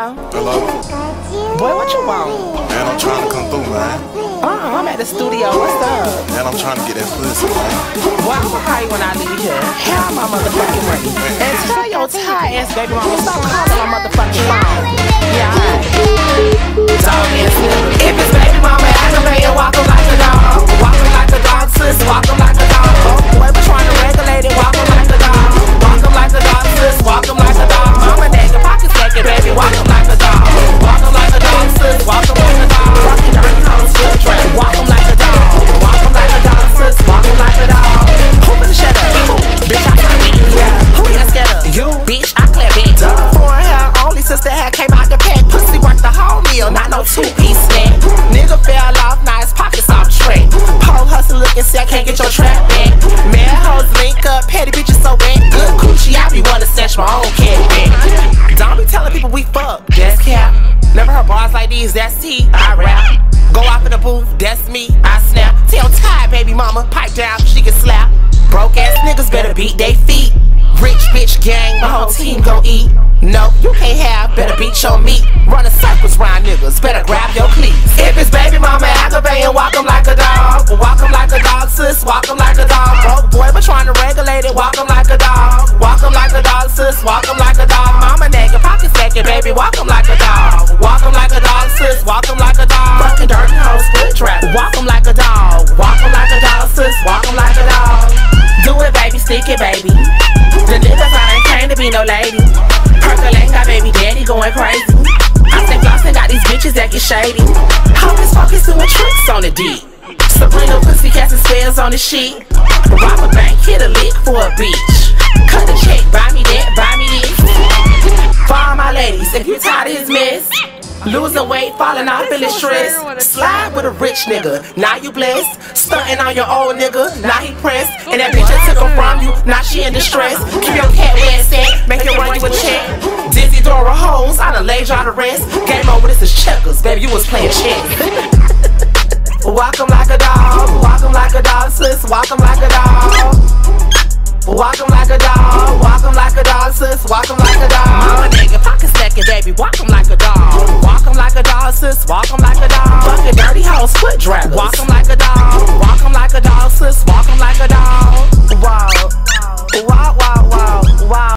Hello? Boy, what you want? Man, I'm trying to come through, man. I'm at the studio. What's up? Man, I'm trying to get that pussy, man. Boy, I'm gonna call you when I leave here. How my motherfucking work? And tell your tired ass baby mama stop calling my motherfucking phone. Yeah, alright. Dog ass nigga. If it's baby mama, I can play and walk em like a dog. Walk em like a dog, sis. Walk em like a dog. Boy, we trying to regulate it. Walk em like a dog. Walk em like a dog, sis. Walk em like a dog. Mama, nigga, your pockets naked, baby. Walk em. My own cat back. Don't be telling people we fuck, that's cap. Never heard bars like these, that's tea, I rap. Go off in the booth, that's me, I snap. Tell tired baby mama, pipe down, she can slap. Broke ass niggas better beat they feet. Rich bitch gang, my whole team gon' eat. No, you can't have, better beat your meat. Running circles round niggas, better grab your cleats. If it's baby mama, aggravate and walk em like a dog. Walk em like a dog, sis, walk em like a dog. Oh boy, we're trying to regulate it, walk em like a dog. Walk em like a dog, sis, walk em like a dog. Mama nigga, pocket second, baby, walk em like a dog. Walk em like a dog, sis, walk em like a dog. Fucking dirty hoes, foot trap. Walk em like a dog. Walk em like a dog, sis, walk em like a dog. Do it, baby, stick it, baby. The niggas I ain't trained to be no lady. Percolate got baby daddy going crazy. I think Glossin got these bitches that get shady. How this fuck is doing tricks on the D. Sabrina pussy casting spells on the sheet. Rob a bank, hit a lick for a beach. Cut the check, buy me that, buy me this. For all my ladies, if you tired of his mess, losing weight, falling off, feeling stressed. Slide with a rich nigga, now you blessed. Stunting on your old nigga, now he pressed. And that bitch that took him from you, now she in distress. Keep your cat where it's at, make it run you a check. Dizzy Dora Holmes, I done laid y'all to rest. Game over, this is checkers, baby, you was playing chess. Walk em like a dog, walk em like a dog, sis, walk em like a dog. Walk em like a dog, walk em like a dog, sis, walk em like a dog. Mama nigga, pocket second, baby, walk em like a dog.